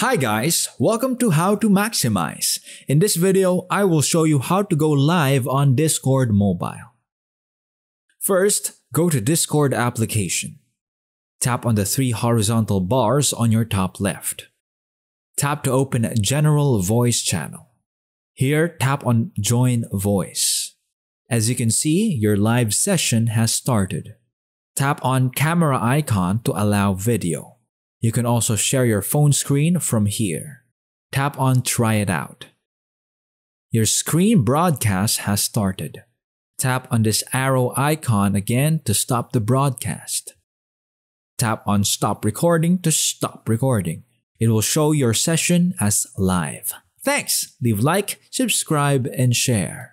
Hi guys, welcome to How to Maximize. In this video, I will show you how to go live on Discord mobile. First, go to Discord application. Tap on the three horizontal bars on your top left. Tap to open General Voice Channel. Here, tap on Join Voice. As you can see, your live session has started. Tap on Camera icon to allow video. You can also share your phone screen from here. Tap on Try It Out. Your screen broadcast has started. Tap on this arrow icon again to stop the broadcast. Tap on Stop Recording to stop recording. It will show your session as live. Thanks! Leave like, subscribe, and share.